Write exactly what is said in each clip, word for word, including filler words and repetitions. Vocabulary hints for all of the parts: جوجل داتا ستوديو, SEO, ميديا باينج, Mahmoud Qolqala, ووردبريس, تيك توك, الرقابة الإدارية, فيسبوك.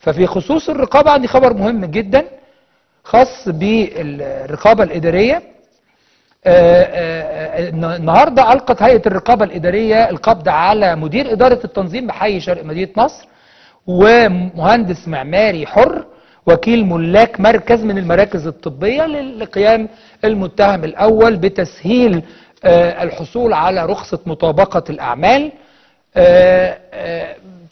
ففي خصوص الرقابة عندي خبر مهم جدا خاص بالرقابة الإدارية. النهارده ألقت هيئة الرقابة الإدارية القبض على مدير إدارة التنظيم بحي شرق مدينة نصر، ومهندس معماري حر وكيل ملاك مركز من المراكز الطبية، لقيام المتهم الأول بتسهيل الحصول على رخصة مطابقة الأعمال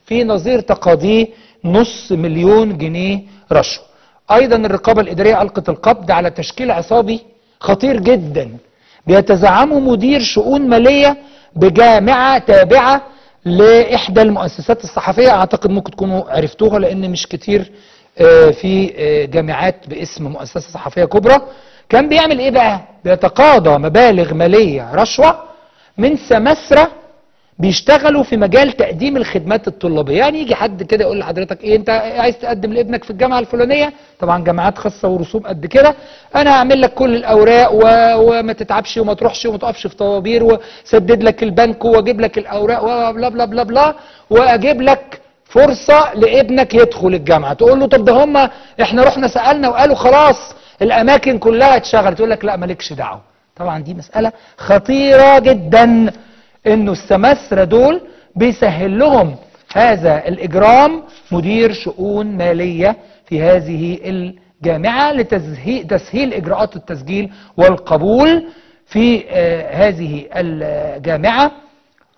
في نظير تقاضيه نص مليون جنيه رشوة. أيضا الرقابة الإدارية ألقت القبض على تشكيل عصابي خطير جدا بيتزعمه مدير شؤون مالية بجامعة تابعة لإحدى المؤسسات الصحفية، أعتقد ممكن تكونوا عرفتوها لأن مش كتير في جامعات باسم مؤسسة صحفية كبرى. كان بيعمل إيه بقى؟ بيتقاضى مبالغ مالية رشوة من سماسرة بيشتغلوا في مجال تقديم الخدمات الطلابيه. يعني يجي حد كده يقول لحضرتك ايه انت عايز تقدم لابنك في الجامعه الفلانيه، طبعا جامعات خاصه ورسوم قد كده، انا هعمل لك كل الاوراق و... وما تتعبش وما تروحش وما تقفش في طوابير وسدد لك البنك واجيب لك الاوراق وبلا بلا بلا بلا واجيب لك فرصه لابنك يدخل الجامعه. تقول له طب ده هم احنا رحنا سالنا وقالوا خلاص الاماكن كلها اتشغلت، يقول لك لا مالكش دعوه. طبعا دي مساله خطيره جدا انه السماسرة دول بيسهل لهم هذا الاجرام مدير شؤون مالية في هذه الجامعة لتسهيل اجراءات التسجيل والقبول في هذه الجامعة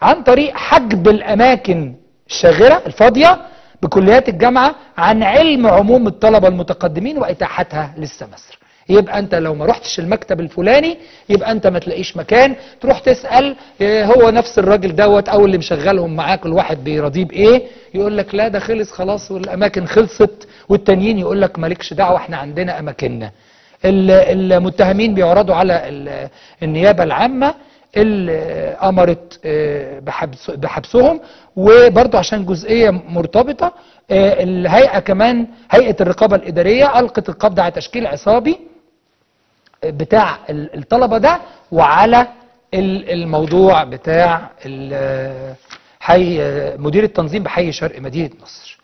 عن طريق حجب الاماكن الشاغرة الفاضية بكليات الجامعة عن علم عموم الطلبة المتقدمين واتاحتها للسماسرة. يبقى انت لو ما رحتش المكتب الفلاني يبقى انت ما تلاقيش مكان، تروح تسال هو نفس الراجل دوت او اللي مشغلهم معاك الواحد بيراضيه بايه، يقول لك لا ده خلص خلاص والاماكن خلصت، والتانيين يقول لك مالكش دعوه احنا عندنا اماكننا. المتهمين بيعرضوا على النيابه العامه اللي امرت بحبس بحبسهم. وبرضه عشان جزئيه مرتبطه، الهيئه كمان هيئه الرقابه الاداريه القت القبض على تشكيل عصابي بتاع الطلبه ده وعلى الموضوع بتاع حي مدير التنظيم بحي شرق مدينه نصر.